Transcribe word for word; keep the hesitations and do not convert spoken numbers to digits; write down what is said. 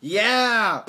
Yeah!